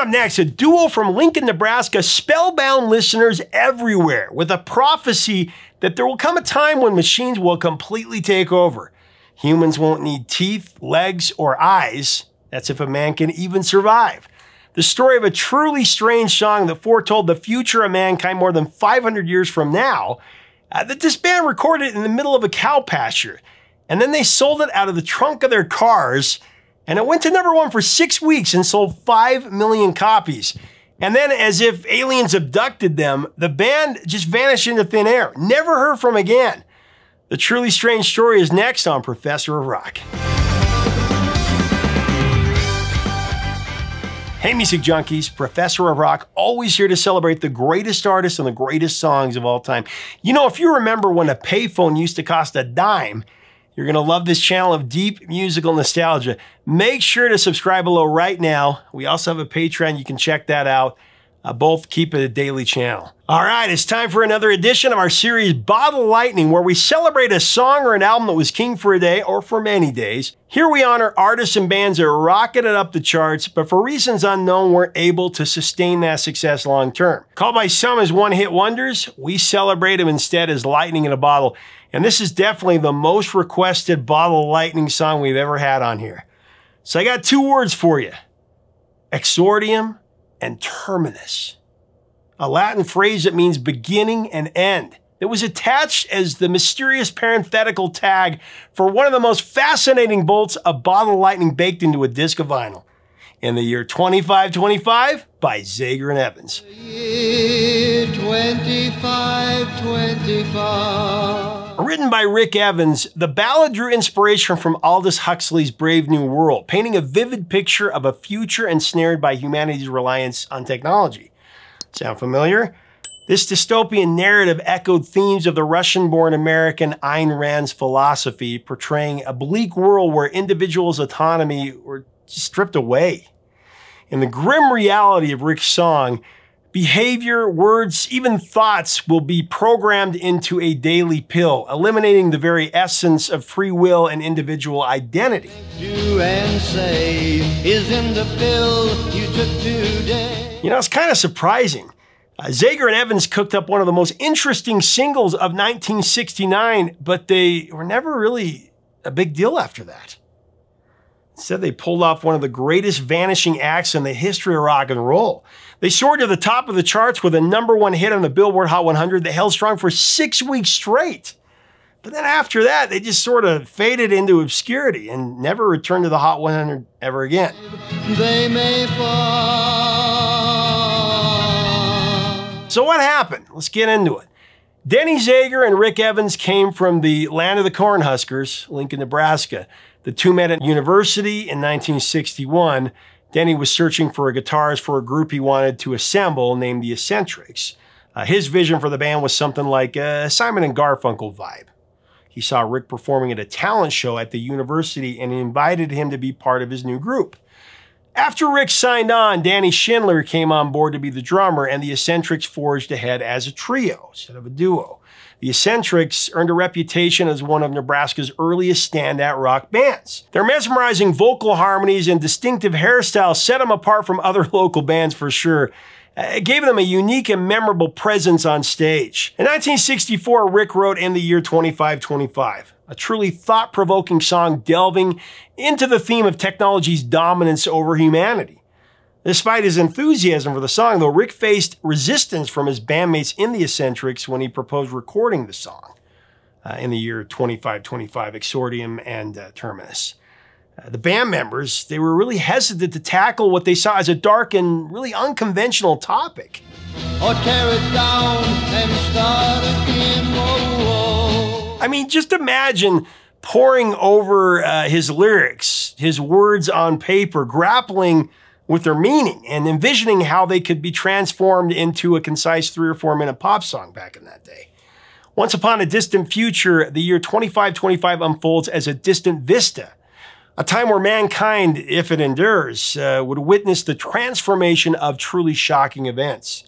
up next, a duo from Lincoln, Nebraska, spellbound listeners everywhere with a prophecy that there will come a time when machines will completely take over. Humans won't need teeth, legs, or eyes. That's if a man can even survive. The story of a truly strange song that foretold the future of mankind more than 500 years from now, that this band recorded in the middle of a cow pasture. And then they sold it out of the trunk of their cars, and it went to #1 for 6 weeks and sold 5 million copies. And then, as if aliens abducted them, the band just vanished into thin air, never heard from again. The truly strange story is next on Professor of Rock. Hey music junkies, Professor of Rock, always here to celebrate the greatest artists and the greatest songs of all time. You know, if you remember when a payphone used to cost a dime, you're gonna love this channel of deep musical nostalgia. Make sure to subscribe below right now. We also have a Patreon, you can check that out. Both keep it a daily channel. All right, it's time for another edition of our series Bottled Lightning, where we celebrate a song or an album that was king for a day or for many days. Here we honor artists and bands that rocketed up the charts, but for reasons unknown, weren't able to sustain that success long term. Called by some as one-hit wonders, we celebrate them instead as lightning in a bottle. And this is definitely the most requested Bottled Lightning song we've ever had on here. So I got two words for you: Exordium and Terminus. A Latin phrase that means beginning and end. It was attached as the mysterious parenthetical tag for one of the most fascinating bolts of Bottled Lightning baked into a disc of vinyl. In the Year 2525 by Zager and Evans. Year 2525. Written by Rick Evans, the ballad drew inspiration from Aldous Huxley's Brave New World, painting a vivid picture of a future ensnared by humanity's reliance on technology. Sound familiar? This dystopian narrative echoed themes of the Russian-born American Ayn Rand's philosophy, portraying a bleak world where individuals' autonomy were stripped away. In the grim reality of Rick's song, behavior, words, even thoughts will be programmed into a daily pill, eliminating the very essence of free will and individual identity. Do and say is in the pill you took today. You know, it's kind of surprising. Zager and Evans cooked up one of the most interesting singles of 1969, but they were never really a big deal after that. Instead, they pulled off one of the greatest vanishing acts in the history of rock and roll. They soared to the top of the charts with a #1 hit on the Billboard Hot 100 that held strong for 6 weeks straight. But then after that, they just sort of faded into obscurity and never returned to the Hot 100 ever again. They may fall. So what happened? Let's get into it. Denny Zager and Rick Evans came from the land of the Cornhuskers, Lincoln, Nebraska. The two met at university in 1961. Denny was searching for a guitarist for a group he wanted to assemble named the Eccentrics. His vision for the band was something like a Simon and Garfunkel vibe. He saw Rick performing at a talent show at the university and invited him to be part of his new group. After Rick signed on, Danny Schindler came on board to be the drummer, and the Eccentrics forged ahead as a trio instead of a duo. The Eccentrics earned a reputation as one of Nebraska's earliest standout rock bands. Their mesmerizing vocal harmonies and distinctive hairstyles set them apart from other local bands for sure. It gave them a unique and memorable presence on stage. In 1964, Rick wrote In the Year 2525, a truly thought-provoking song delving into the theme of technology's dominance over humanity. Despite his enthusiasm for the song, though, Rick faced resistance from his bandmates in the Eccentrics when he proposed recording the song In the Year 2525, Exordium and Terminus. The band members, they were really hesitant to tackle what they saw as a dark and really unconventional topic. Or tear it down and start again, whoa, whoa. I mean, just imagine poring over his lyrics, his words on paper, grappling with their meaning and envisioning how they could be transformed into a concise 3 or 4 minute pop song back in that day. Once upon a distant future, the Year 2525 unfolds as a distant vista. A time where mankind, if it endures, would witness the transformation of truly shocking events.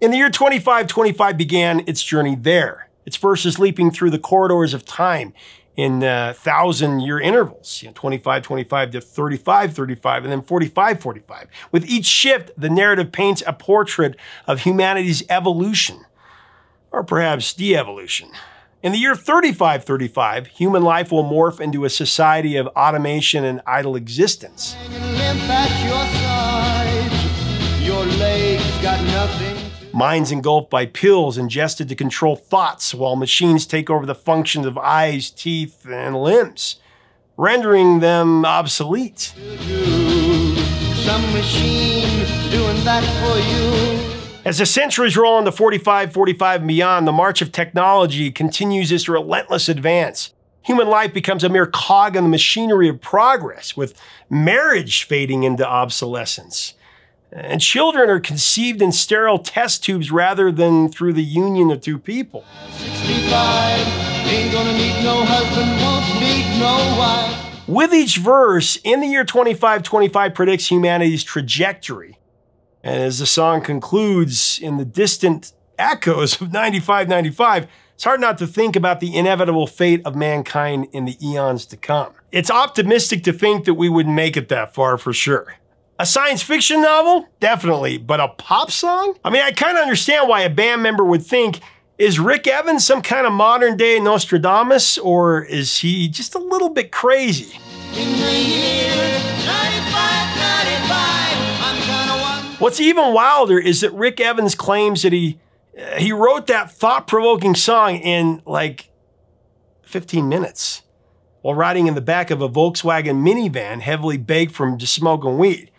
In the Year 2525 began its journey there, its verses leaping through the corridors of time, in 1,000-year intervals, 25, 25 to 35, 35, and then 45, 45. With each shift, the narrative paints a portrait of humanity's evolution, or perhaps de-evolution. In the year 3535, human life will morph into a society of automation and idle existence. Minds engulfed by pills ingested to control thoughts, while machines take over the functions of eyes, teeth, and limbs, rendering them obsolete. Some machine doing that for you. As the centuries roll into 45, 45 and beyond, the march of technology continues its relentless advance. Human life becomes a mere cog in the machinery of progress, with marriage fading into obsolescence. And children are conceived in sterile test tubes rather than through the union of two people. 65, ain't gonna need no husband, won't need no wife. With each verse, In the Year 2525 predicts humanity's trajectory. And as the song concludes, in the distant echoes of 9595, it's hard not to think about the inevitable fate of mankind in the eons to come. It's optimistic to think that we wouldn't make it that far for sure. A science fiction novel? Definitely. But a pop song? I mean, I kind of understand why a band member would think, is Rick Evans some kind of modern day Nostradamus, or is he just a little bit crazy? In the year 9595. What's even wilder is that Rick Evans claims that he wrote that thought-provoking song in like 15 minutes while riding in the back of a Volkswagen minivan heavily baked from just smoking weed.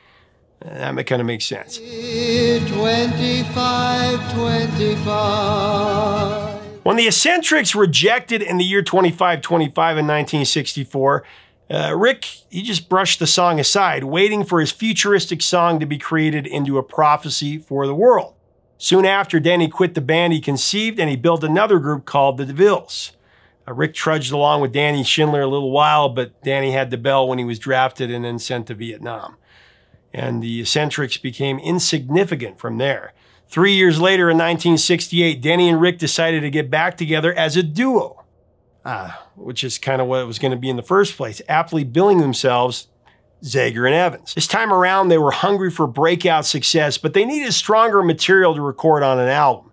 That kind of makes sense. 25, 25. When the Eccentrics rejected In the Year 2525 in 1964, Rick, he just brushed the song aside, waiting for his futuristic song to be created into a prophecy for the world. Soon after Denny quit the band he conceived, and he built another group called the DeVilles. Rick trudged along with Danny Schindler a little while, but Danny had the bell when he was drafted and then sent to Vietnam. And the Eccentrics became insignificant from there. 3 years later, in 1968, Denny and Rick decided to get back together as a duo. Which is kind of what it was going to be in the first place, aptly billing themselves Zager and Evans. This time around, they were hungry for breakout success, but they needed stronger material to record on an album.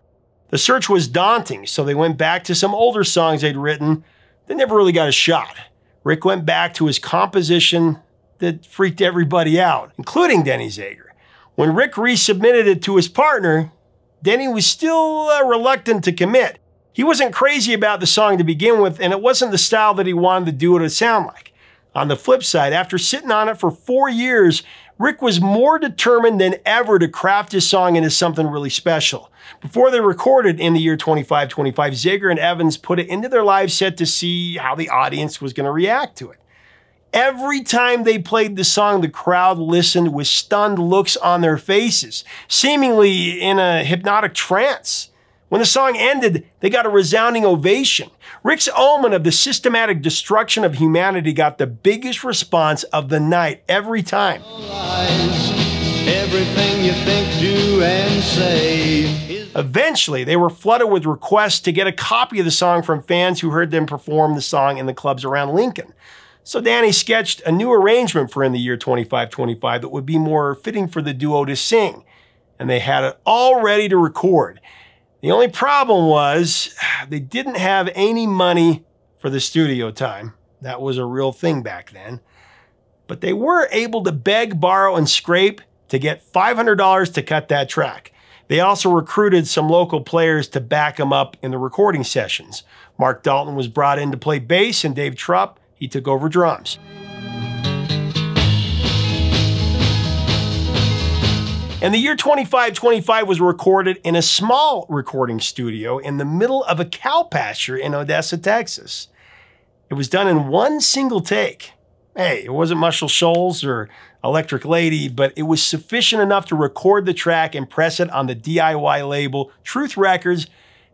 The search was daunting, so they went back to some older songs they'd written that never really got a shot. Rick went back to his composition that freaked everybody out, including Denny Zager. When Rick resubmitted it to his partner, Denny was still reluctant to commit. He wasn't crazy about the song to begin with, and it wasn't the style that he wanted the duo to sound like. On the flip side, after sitting on it for 4 years, Rick was more determined than ever to craft his song into something really special. Before they recorded In the Year 2525, Zager and Evans put it into their live set to see how the audience was going to react to it. Every time they played the song, the crowd listened with stunned looks on their faces, seemingly in a hypnotic trance. When the song ended, they got a resounding ovation. Rick's omen of the systematic destruction of humanity got the biggest response of the night every time. Everything you think, do, and say. Eventually, they were flooded with requests to get a copy of the song from fans who heard them perform the song in the clubs around Lincoln. So Danny sketched a new arrangement for In the Year 2525 that would be more fitting for the duo to sing. And they had it all ready to record. The only problem was they didn't have any money for the studio time. That was a real thing back then. But they were able to beg, borrow, and scrape to get $500 to cut that track. They also recruited some local players to back them up in the recording sessions. Mark Dalton was brought in to play bass, and Dave Trupp, he took over drums. And The Year 2525 was recorded in a small recording studio in the middle of a cow pasture in Odessa, Texas. It was done in one single take. Hey, it wasn't Muscle Shoals or Electric Lady, but it was sufficient enough to record the track and press it on the DIY label Truth Records,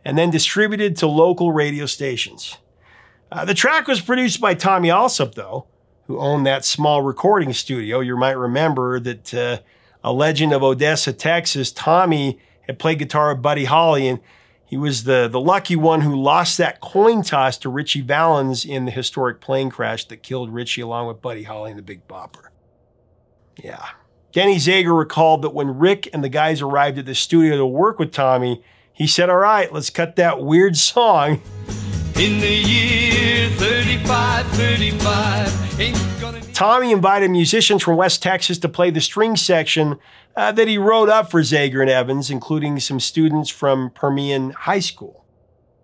and then distributed to local radio stations. The track was produced by Tommy Alsop, though, who owned that small recording studio. You might remember that a legend of Odessa, Texas, Tommy had played guitar with Buddy Holly, and He was the lucky one who lost that coin toss to Richie Valens in the historic plane crash that killed Richie along with Buddy Holly and the Big Bopper. Yeah. Denny Zager recalled that when Rick and the guys arrived at the studio to work with Tommy, he said, all right, let's cut that weird song. In the year 3525, ain't gonna need. Tommy invited musicians from West Texas to play the string section that he wrote up for Zager and Evans, including some students from Permian High School.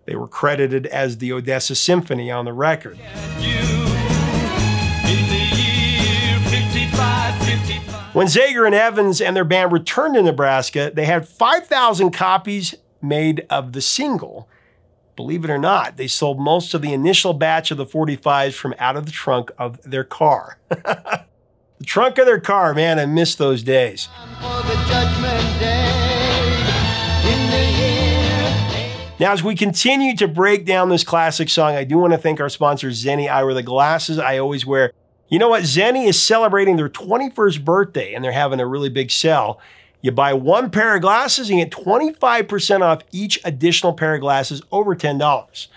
They were credited as the Odessa Symphony on the record. When Zager and Evans and their band returned to Nebraska, they had 5,000 copies made of the single. Believe it or not, they sold most of the initial batch of the 45s from out of the trunk of their car. The trunk of their car, man, I miss those days. Now, as we continue to break down this classic song, I do want to thank our sponsor, Zenni. I wear the glasses I always wear. You know what? Zenni is celebrating their 21st birthday, and they're having a really big sale. You buy one pair of glasses and you get 25% off each additional pair of glasses over $10.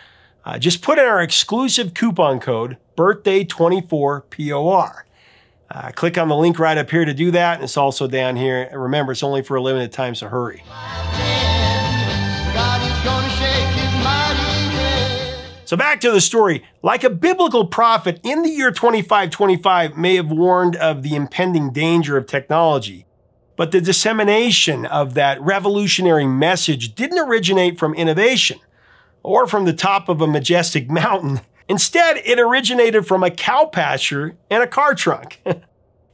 Just put in our exclusive coupon code, BIRTHDAY24POR. Click on the link right up here to do that, and it's also down here. And remember, it's only for a limited time, so hurry. So back to the story. Like a biblical prophet, in the year 2525 may have warned of the impending danger of technology. But the dissemination of that revolutionary message didn't originate from innovation or from the top of a majestic mountain. Instead, it originated from a cow pasture and a car trunk.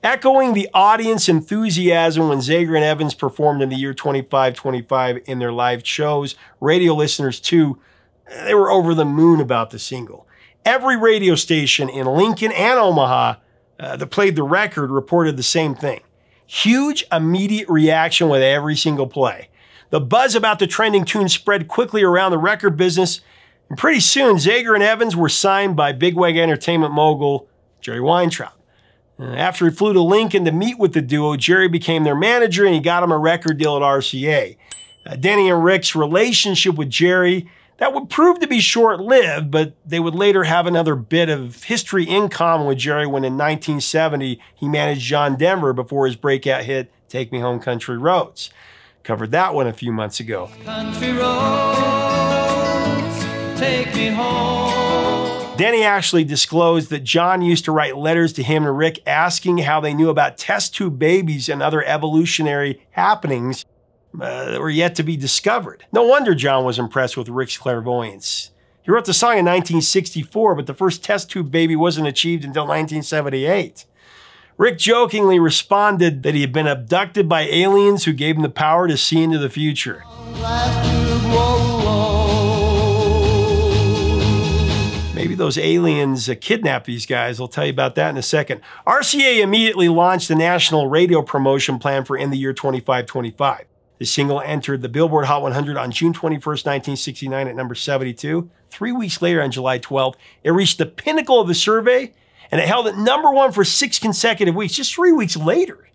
Echoing the audience enthusiasm when Zager and Evans performed in the year 2525 in their live shows, radio listeners too, they were over the moon about the single. Every radio station in Lincoln and Omaha that played the record reported the same thing. Huge immediate reaction with every single play. The buzz about the trending tune spread quickly around the record business, and pretty soon Zager and Evans were signed by bigwig entertainment mogul Jerry Weintraub. After he flew to Lincoln to meet with the duo, Jerry became their manager and he got him a record deal at RCA. Denny and Rick's relationship with Jerry, that would prove to be short-lived, but they would later have another bit of history in common with Jerry when in 1970, he managed John Denver before his breakout hit, Take Me Home Country Roads. Covered that one a few months ago. Country roads, take me home. Denny actually disclosed that John used to write letters to him and Rick asking how they knew about test tube babies and other evolutionary happenings that were yet to be discovered. No wonder John was impressed with Rick's clairvoyance. He wrote the song in 1964, but the first test tube baby wasn't achieved until 1978. Rick jokingly responded that he had been abducted by aliens who gave him the power to see into the future. Maybe those aliens kidnapped these guys. I'll tell you about that in a second. RCA immediately launched a national radio promotion plan for In the Year 2525. The single entered the Billboard Hot 100 on June 21st, 1969 at number 72. 3 weeks later on July 12th, it reached the pinnacle of the survey and it held at number one for 6 consecutive weeks, just 3 weeks later.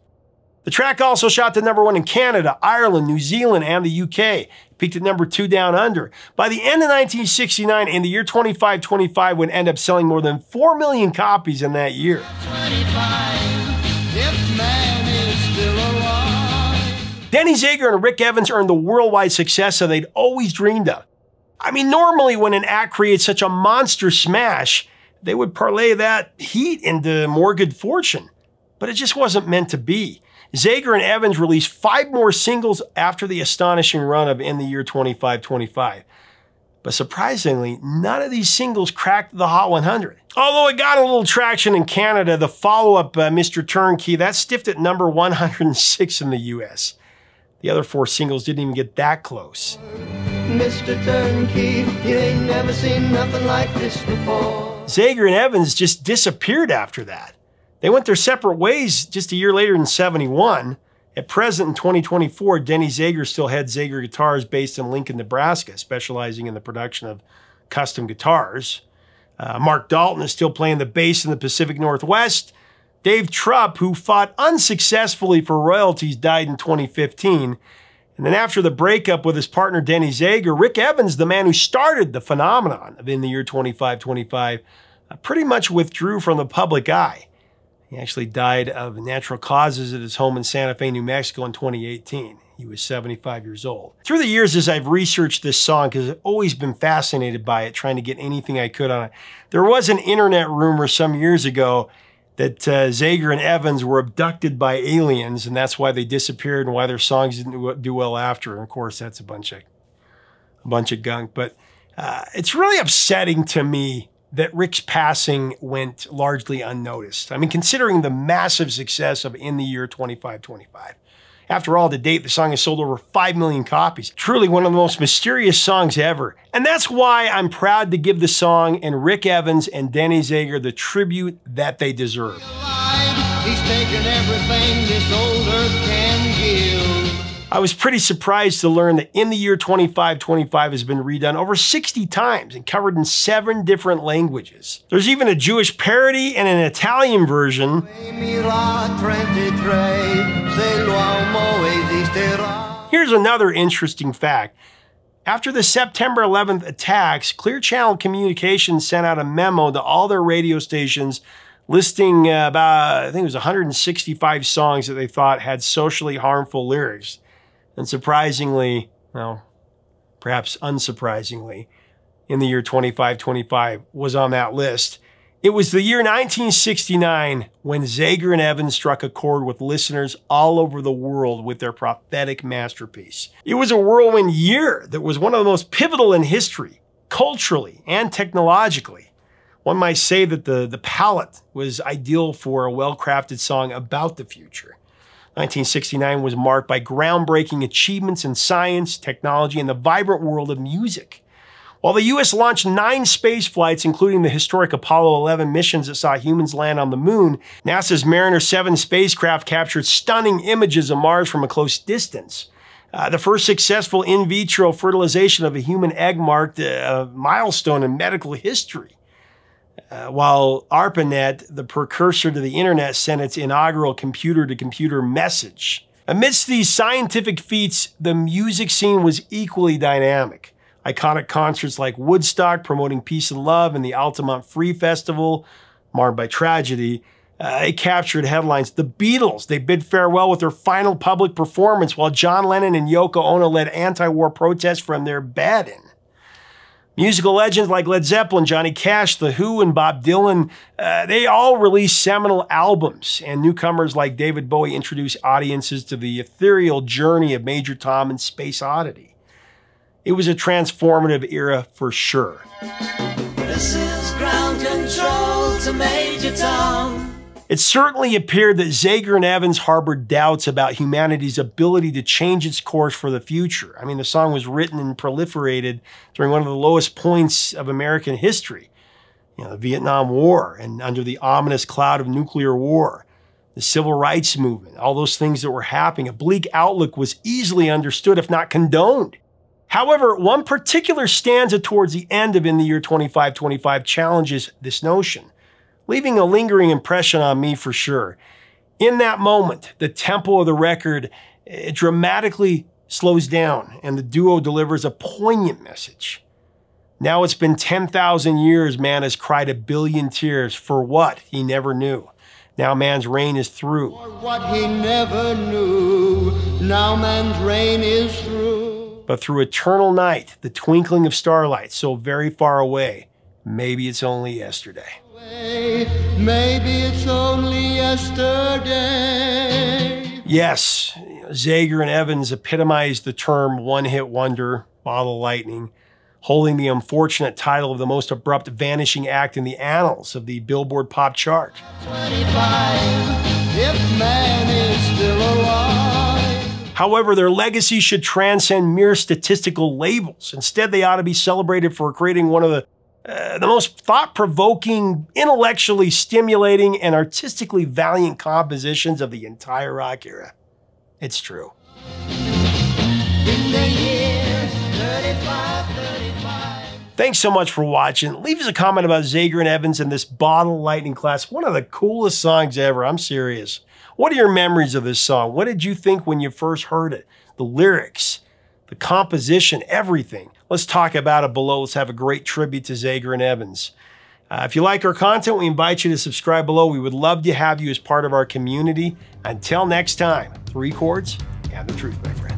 The track also shot to number one in Canada, Ireland, New Zealand, and the UK. It peaked at number 2 down under. By the end of 1969, In the Year 2525 would end up selling more than 4 million copies in that year. Denny Zager and Rick Evans earned the worldwide success that they'd always dreamed of. I mean, normally when an act creates such a monster smash, they would parlay that heat into more good fortune, but it just wasn't meant to be. Zager and Evans released 5 more singles after the astonishing run of In the Year 2525. But surprisingly, none of these singles cracked the Hot 100. Although it got a little traction in Canada, the follow-up, Mr. Turnkey, that stiffed at number 106 in the US. The other 4 singles didn't even get that close. Mr. Turnkey, you ain't never seen nothing like this before. Zager and Evans just disappeared after that. They went their separate ways just a year later in 71. At present in 2024, Denny Zager still heads Zager Guitars based in Lincoln, Nebraska, specializing in the production of custom guitars. Mark Dalton is still playing the bass in the Pacific Northwest. Dave Trupp, who fought unsuccessfully for royalties, died in 2015. And then after the breakup with his partner, Denny Zager, Rick Evans, the man who started the phenomenon of In the Year 2525, pretty much withdrew from the public eye. He actually died of natural causes at his home in Santa Fe, New Mexico in 2018. He was 75 years old. Through the years as I've researched this song, because I've always been fascinated by it, trying to get anything I could on it, there was an internet rumor some years ago that Zager and Evans were abducted by aliens, and that's why they disappeared and why their songs didn't do well after. And of course, that's a bunch of gunk. But it's really upsetting to me that Rick's passing went largely unnoticed. I mean, considering the massive success of In the Year 2525. After all, to date, the song has sold over 5 million copies. Truly one of the most mysterious songs ever. And that's why I'm proud to give the song and Rick Evans and Denny Zager the tribute that they deserve. He's taken everything this old earth can give. I was pretty surprised to learn that In the Year 2525 has been redone over 60 times and covered in 7 different languages. There's even a Jewish parody and an Italian version. Here's another interesting fact. After the September 11th attacks, Clear Channel Communications sent out a memo to all their radio stations listing about, I think it was 165 songs that they thought had socially harmful lyrics. And surprisingly, well, perhaps unsurprisingly, In the Year 2525 was on that list. It was the year 1969 when Zager and Evans struck a chord with listeners all over the world with their prophetic masterpiece. It was a whirlwind year that was one of the most pivotal in history, culturally and technologically. One might say that the palette was ideal for a well-crafted song about the future. 1969 was marked by groundbreaking achievements in science, technology, and the vibrant world of music. While the U.S. launched 9 space flights, including the historic Apollo 11 missions that saw humans land on the moon, NASA's Mariner 7 spacecraft captured stunning images of Mars from a close distance. The first successful in vitro fertilization of a human egg marked a milestone in medical history. While ARPANET, the precursor to the internet, sent its inaugural computer-to-computer message. Amidst these scientific feats, the music scene was equally dynamic. Iconic concerts like Woodstock, promoting peace and love, and the Altamont Free Festival, marred by tragedy, it captured headlines. The Beatles, they bid farewell with their final public performance while John Lennon and Yoko Ono led anti-war protests from their bed-in. Musical legends like Led Zeppelin, Johnny Cash, The Who, and Bob Dylan, they all released seminal albums, and newcomers like David Bowie introduced audiences to the ethereal journey of Major Tom and Space Oddity. It was a transformative era for sure. This is ground control to Major Tom. It certainly appeared that Zager and Evans harbored doubts about humanity's ability to change its course for the future. I mean, the song was written and proliferated during one of the lowest points of American history, the Vietnam War, and under the ominous cloud of nuclear war, the civil rights movement, all those things that were happening. A bleak outlook was easily understood, if not condoned. However, one particular stanza towards the end of In the Year 2525 challenges this notion, leaving a lingering impression on me for sure. In that moment, the tempo of the record, it dramatically slows down, and the duo delivers a poignant message. Now it's been 10,000 years, man has cried a billion tears for what he never knew. Now man's reign is through. For what he never knew, now man's reign is through. But through eternal night, the twinkling of starlight, so very far away, maybe it's only yesterday. Maybe it's only yesterday. Yes, Zager and Evans epitomized the term one-hit wonder, Bottled Lightning, holding the unfortunate title of the most abrupt vanishing act in the annals of the Billboard pop chart. 25, if man is still alive. However, their legacy should transcend mere statistical labels. Instead, they ought to be celebrated for creating one of the most thought-provoking, intellectually stimulating, and artistically valiant compositions of the entire rock era. It's true. In the year 35. Thanks so much for watching. Leave us a comment about Zager and Evans and this Bottled Lightning class. One of the coolest songs ever, I'm serious. What are your memories of this song? What did you think when you first heard it? The lyrics, the composition, everything. Let's talk about it below. Let's have a great tribute to Zager and Evans. If you like our content, we invite you to subscribe below. We would love to have you as part of our community. Until next time, three chords and the truth, my friend.